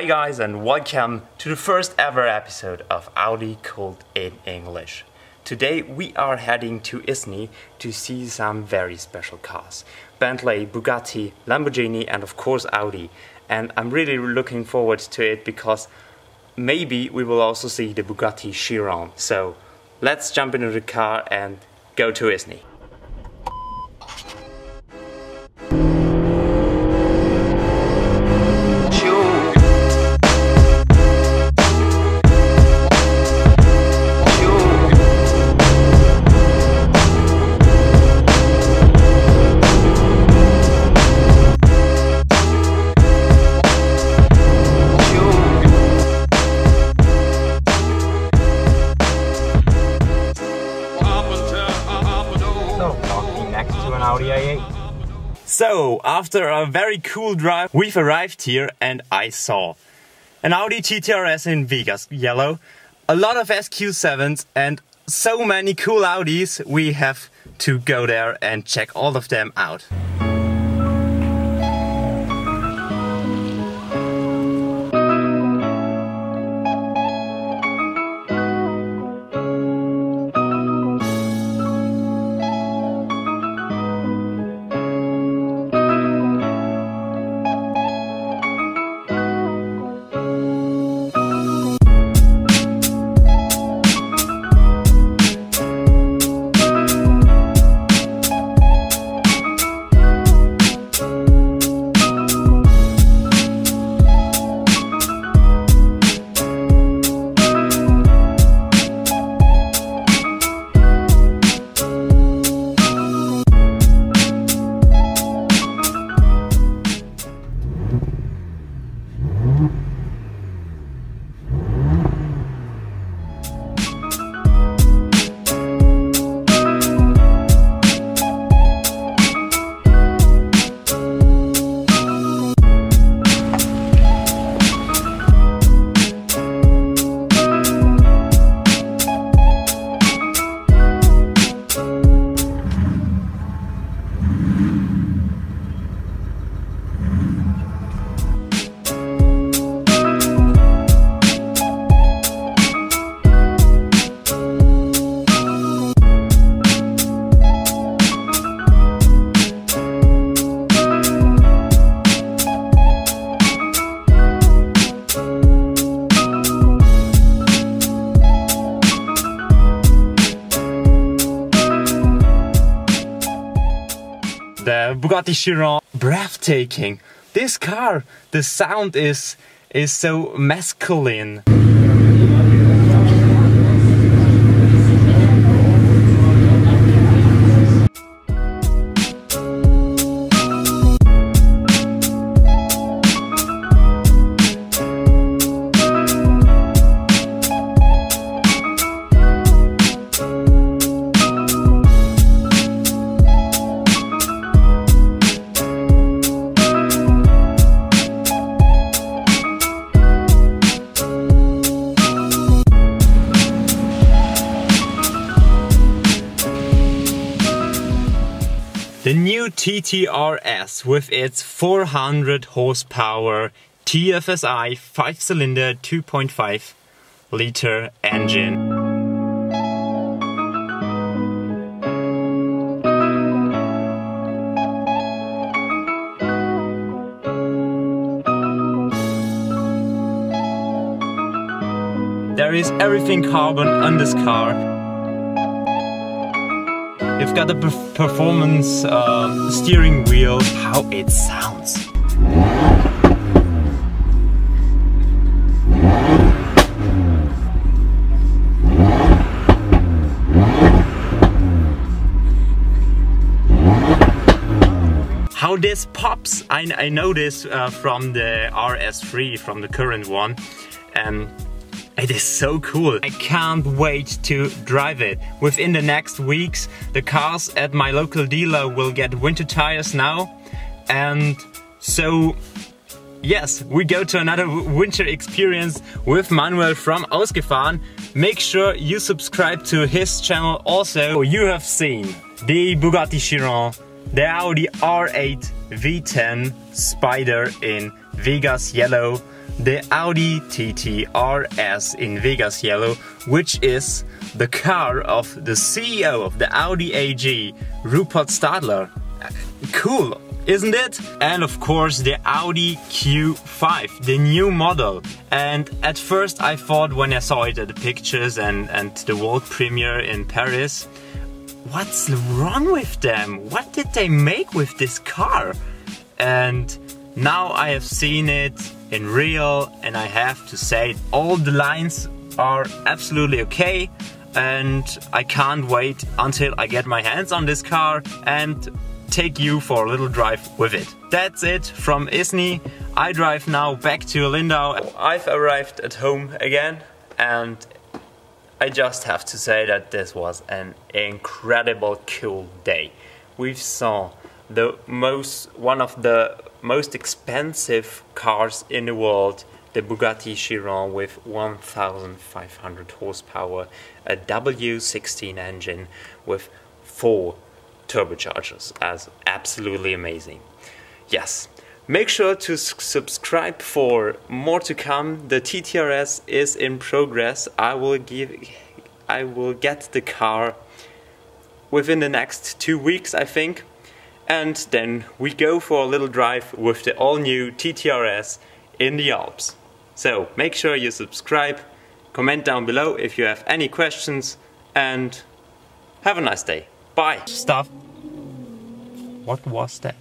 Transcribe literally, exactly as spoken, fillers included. Hi guys and welcome to the first ever episode of Audi Kult in English. Today we are heading to Isny to see some very special cars. Bentley, Bugatti, Lamborghini and of course Audi. And I'm really looking forward to it because maybe we will also see the Bugatti Chiron. So let's jump into the car and go to Isny. So, after a very cool drive, we've arrived here and I saw an Audi T T R S in Vegas yellow, a lot of S Q sevens and so many cool Audis. We have to go there and check all of them out. Bugatti Chiron, breathtaking. This car, the sound is is so masculine. The new T T R S with its four hundred horsepower T F S I five cylinder two point five liter engine. There is everything carbon on this car. You've got the performance uh, steering wheel, how it sounds. How this pops, I, I know this uh, from the R S three, from the current one. And it is so cool. I can't wait to drive it. Within the next weeks, the cars at my local dealer will get winter tires now. And so, yes, we go to another winter experience with Manuel from Ausgefahren. Make sure you subscribe to his channel also. You have seen the Bugatti Chiron, the Audi R eight V ten Spyder in Vegas yellow, the Audi T T R S in Vegas Yellow, which is the car of the C E O of the Audi A G, Rupert Stadler. Cool, isn't it? And of course the Audi Q five, the new model. And at first I thought, when I saw it at the pictures and, and the world premiere in Paris, what's wrong with them? What did they make with this car? And now I have seen it in real, and I have to say all the lines are absolutely okay, and I can't wait until I get my hands on this car and take you for a little drive with it. That's it from Isny. I drive now back to Lindau. I've arrived at home again, and I just have to say that this was an incredible cool day. We saw the most, one of the most expensive cars in the world, the Bugatti Chiron with one thousand five hundred horsepower, a W sixteen engine with four turbochargers. That's absolutely amazing. Yes. Make sure to subscribe for more to come. The T T R S is in progress. I will give, I will get the car within the next two weeks, I think, and then we go for a little drive with the all-new T T R S in the Alps. So make sure you subscribe, comment down below if you have any questions, and have a nice day. Bye. Stuff. What was that?